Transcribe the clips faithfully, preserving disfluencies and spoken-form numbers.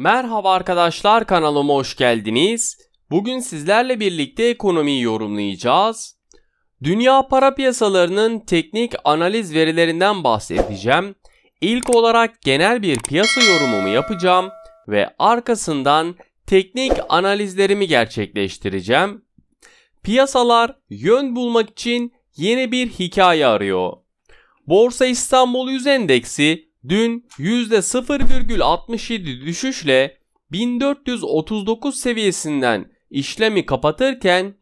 Merhaba arkadaşlar, kanalıma hoş geldiniz. Bugün sizlerle birlikte ekonomiyi yorumlayacağız. Dünya para piyasalarının teknik analiz verilerinden bahsedeceğim. İlk olarak genel bir piyasa yorumumu yapacağım ve arkasından teknik analizlerimi gerçekleştireceğim. Piyasalar yön bulmak için yeni bir hikaye arıyor. Borsa İstanbul yüz endeksi dün yüzde sıfır virgül altmış yedi düşüşle bin dört yüz otuz dokuz seviyesinden işlemi kapatırken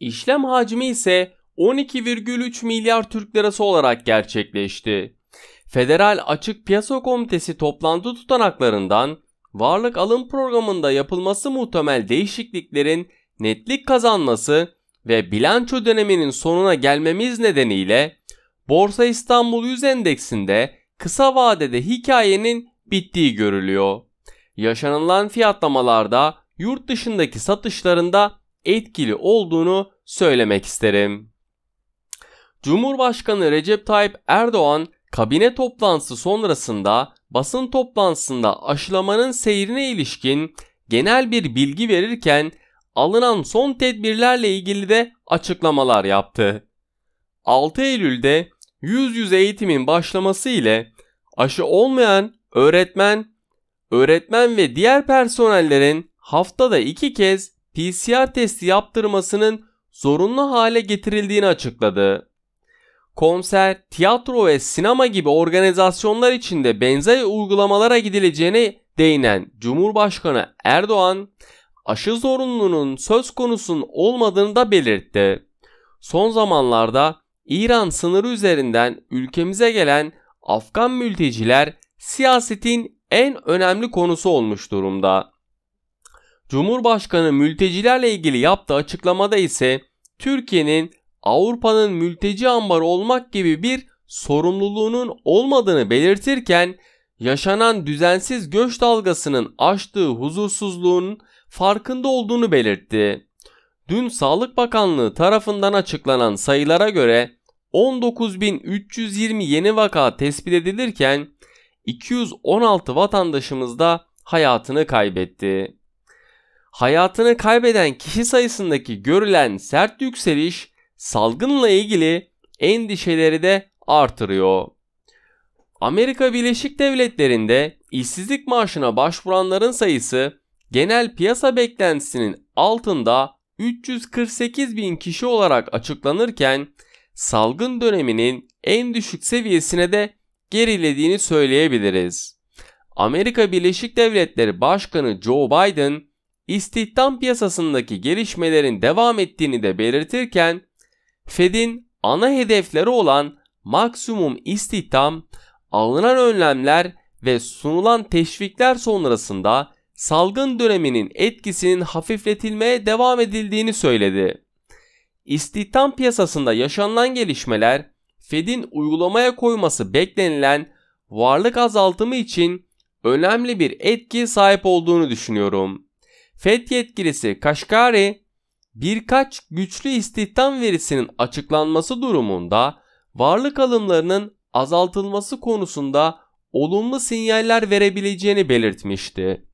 işlem hacmi ise on iki virgül üç milyar Türk lirası olarak gerçekleşti. Federal Açık Piyasa Komitesi toplantı tutanaklarından varlık alım programında yapılması muhtemel değişikliklerin netlik kazanması ve bilanço döneminin sonuna gelmemiz nedeniyle Borsa İstanbul yüz endeksinde kısa vadede hikayenin bittiği görülüyor. Yaşanılan fiyatlamalarda yurt dışındaki satışlarında etkili olduğunu söylemek isterim. Cumhurbaşkanı Recep Tayyip Erdoğan kabine toplantısı sonrasında basın toplantısında aşılamanın seyrine ilişkin genel bir bilgi verirken alınan son tedbirlerle ilgili de açıklamalar yaptı. altı Eylül'de yüz yüze eğitimin başlaması ile aşı olmayan öğretmen, öğretmen ve diğer personellerin haftada iki kez P C R testi yaptırmasının zorunlu hale getirildiğini açıkladı. Konser, tiyatro ve sinema gibi organizasyonlar için de benzer uygulamalara gidileceğine değinen Cumhurbaşkanı Erdoğan, aşı zorunluluğunun söz konusunun olmadığını da belirtti. Son zamanlarda İran sınırı üzerinden ülkemize gelen Afgan mülteciler siyasetin en önemli konusu olmuş durumda. Cumhurbaşkanı mültecilerle ilgili yaptığı açıklamada ise Türkiye'nin Avrupa'nın mülteci ambarı olmak gibi bir sorumluluğunun olmadığını belirtirken yaşanan düzensiz göç dalgasının açtığı huzursuzluğun farkında olduğunu belirtti. Dün Sağlık Bakanlığı tarafından açıklanan sayılara göre on dokuz bin üç yüz yirmi yeni vaka tespit edilirken iki yüz on altı vatandaşımız da hayatını kaybetti. Hayatını kaybeden kişi sayısındaki görülen sert yükseliş salgınla ilgili endişeleri de artırıyor. Amerika Birleşik Devletleri'nde işsizlik maaşına başvuranların sayısı genel piyasa beklentisinin altında üç yüz kırk sekiz bin kişi olarak açıklanırken salgın döneminin en düşük seviyesine de gerilediğini söyleyebiliriz. Amerika Birleşik Devletleri Başkanı Joe Biden istihdam piyasasındaki gelişmelerin devam ettiğini de belirtirken Fed'in ana hedefleri olan maksimum istihdam, alınan önlemler ve sunulan teşvikler sonrasında salgın döneminin etkisinin hafifletilmeye devam edildiğini söyledi. İstihdam piyasasında yaşanan gelişmeler, Fed'in uygulamaya koyması beklenilen varlık azaltımı için önemli bir etkiye sahip olduğunu düşünüyorum. Fed yetkilisi Kaşkari, birkaç güçlü istihdam verisinin açıklanması durumunda varlık alımlarının azaltılması konusunda olumlu sinyaller verebileceğini belirtmişti.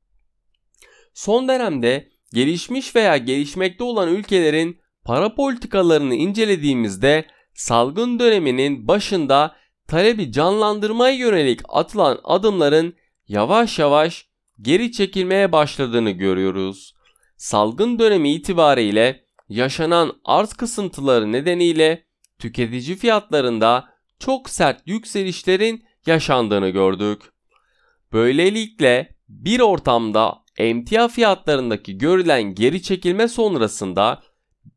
Son dönemde gelişmiş veya gelişmekte olan ülkelerin para politikalarını incelediğimizde salgın döneminin başında talebi canlandırmaya yönelik atılan adımların yavaş yavaş geri çekilmeye başladığını görüyoruz. Salgın dönemi itibariyle yaşanan arz kısıntıları nedeniyle tüketici fiyatlarında çok sert yükselişlerin yaşandığını gördük. Böylelikle bir ortamda emtia fiyatlarındaki görülen geri çekilme sonrasında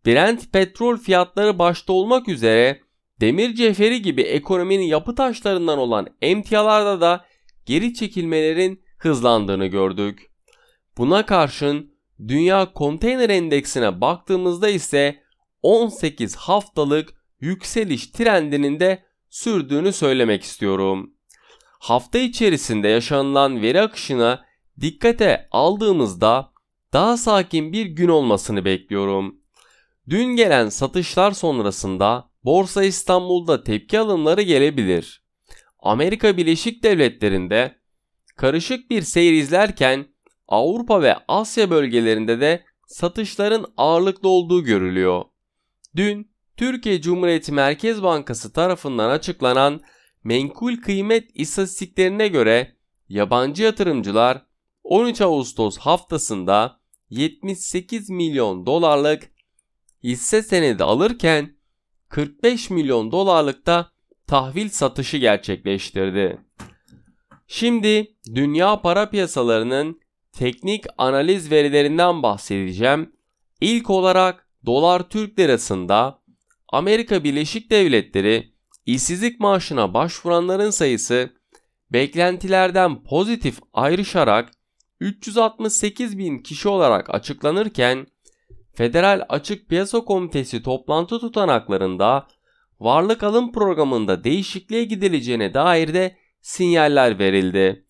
Brent petrol fiyatları başta olmak üzere demir cevheri gibi ekonominin yapı taşlarından olan emtialarda da geri çekilmelerin hızlandığını gördük. Buna karşın Dünya Konteyner Endeksine baktığımızda ise on sekiz haftalık yükseliş trendinin de sürdüğünü söylemek istiyorum. Hafta içerisinde yaşanılan veri akışına dikkate aldığımızda daha sakin bir gün olmasını bekliyorum. Dün gelen satışlar sonrasında Borsa İstanbul'da tepki alımları gelebilir. Amerika Birleşik Devletleri'nde karışık bir seyir izlerken Avrupa ve Asya bölgelerinde de satışların ağırlıklı olduğu görülüyor. Dün Türkiye Cumhuriyet Merkez Bankası tarafından açıklanan menkul kıymet istatistiklerine göre yabancı yatırımcılar on üç Ağustos haftasında yetmiş sekiz milyon dolarlık hisse senedi alırken kırk beş milyon dolarlık da tahvil satışı gerçekleştirdi. Şimdi dünya para piyasalarının teknik analiz verilerinden bahsedeceğim. İlk olarak dolar Türk lirasında Amerika Birleşik Devletleri işsizlik maaşına başvuranların sayısı beklentilerden pozitif ayrışarak üç yüz altmış sekiz bin kişi olarak açıklanırken Federal Açık Piyasa Komitesi toplantı tutanaklarında varlık alım programında değişikliğe gidileceğine dair de sinyaller verildi.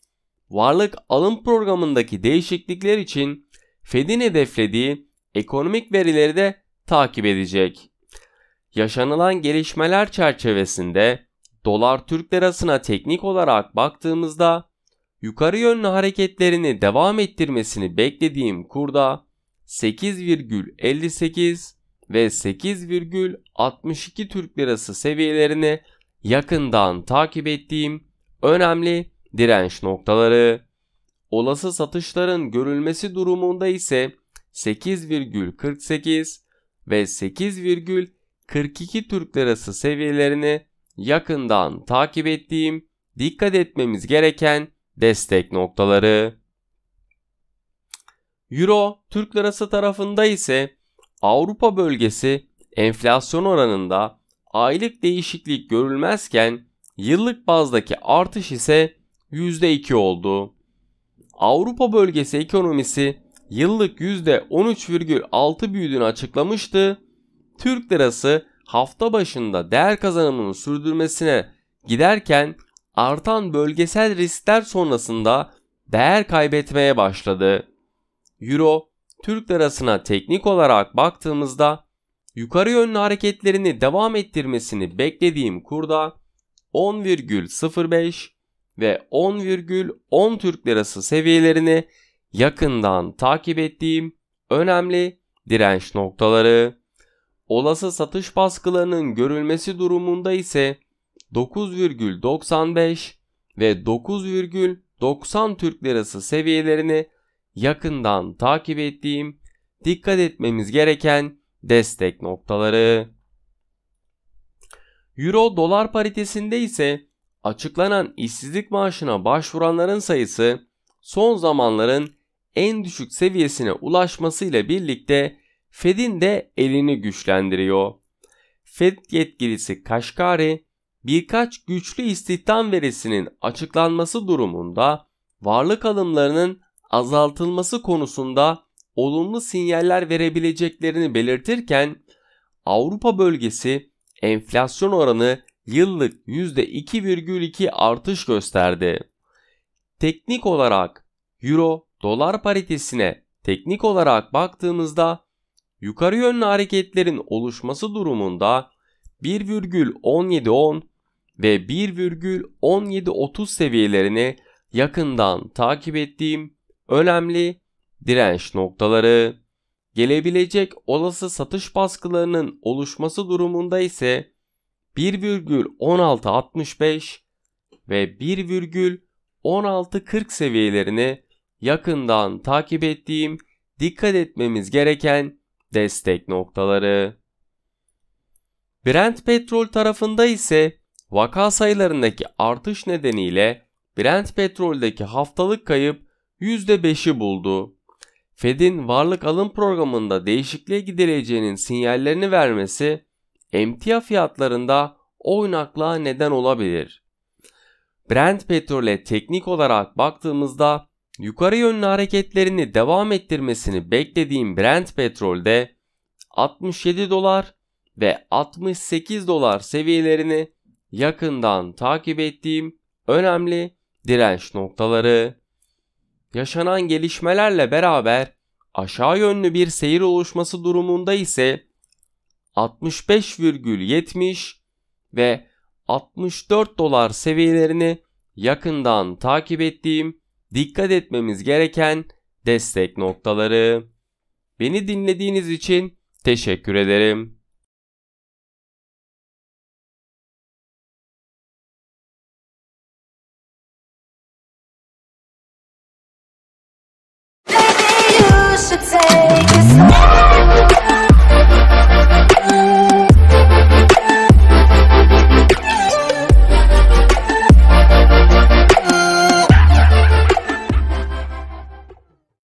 Varlık alım programındaki değişiklikler için Fed'in hedeflediği ekonomik verileri de takip edecek. Yaşanılan gelişmeler çerçevesinde dolar Türk lirasına teknik olarak baktığımızda yukarı yönlü hareketlerini devam ettirmesini beklediğim kurda sekiz virgül elli sekiz ve sekiz virgül altmış iki Türk lirası seviyelerini yakından takip ettiğim önemli direnç noktaları. Olası satışların görülmesi durumunda ise sekiz virgül kırk sekiz ve sekiz virgül kırk iki Türk lirası seviyelerini yakından takip ettiğim dikkat etmemiz gereken destek noktaları. Euro Türk lirası tarafında ise Avrupa bölgesi enflasyon oranında aylık değişiklik görülmezken yıllık bazdaki artış ise yüzde iki oldu. Avrupa bölgesi ekonomisi yıllık yüzde on üç virgül altı büyüdüğünü açıklamıştı. Türk lirası hafta başında değer kazanımının sürdürmesine giderken artan bölgesel riskler sonrasında değer kaybetmeye başladı. Euro Türk lirasına teknik olarak baktığımızda yukarı yönlü hareketlerini devam ettirmesini beklediğim kurda on virgül sıfır beş ve on virgül on Türk lirası seviyelerini yakından takip ettiğim önemli direnç noktaları. Olası satış baskılarının görülmesi durumunda ise dokuz virgül doksan beş ve dokuz virgül doksan Türk lirası seviyelerini yakından takip ettiğim dikkat etmemiz gereken destek noktaları. Euro dolar paritesinde ise açıklanan işsizlik maaşına başvuranların sayısı son zamanların en düşük seviyesine ulaşmasıyla birlikte Fed'in de elini güçlendiriyor. Fed yetkilisi Kaşkari birkaç güçlü istihdam verisinin açıklanması durumunda varlık alımlarının azaltılması konusunda olumlu sinyaller verebileceklerini belirtirken Avrupa bölgesi enflasyon oranı yıllık yüzde iki virgül iki artış gösterdi. Teknik olarak Euro dolar paritesine teknik olarak baktığımızda yukarı yönlü hareketlerin oluşması durumunda bir virgül on yedi on ve bir virgül on yedi otuz seviyelerini yakından takip ettiğim önemli direnç noktaları. Gelebilecek olası satış baskılarının oluşması durumunda ise bir virgül on altı altmış beş ve bir virgül on altı kırk seviyelerini yakından takip ettiğim dikkat etmemiz gereken destek noktaları. Brent Petrol tarafında ise vaka sayılarındaki artış nedeniyle Brent Petrol'deki haftalık kayıp yüzde beşi buldu. Fed'in varlık alım programında değişikliğe gidileceğinin sinyallerini vermesi emtia fiyatlarında oynaklığa neden olabilir. Brent Petrol'e teknik olarak baktığımızda yukarı yönlü hareketlerini devam ettirmesini beklediğim Brent Petrol'de altmış yedi dolar ve altmış sekiz dolar seviyelerini yakından takip ettiğim önemli direnç noktaları. Yaşanan gelişmelerle beraber aşağı yönlü bir seyir oluşması durumunda ise altmış beş virgül yetmiş ve altmış dört dolar seviyelerini yakından takip ettiğim dikkat etmemiz gereken destek noktaları. Beni dinlediğiniz için teşekkür ederim. Should take a step.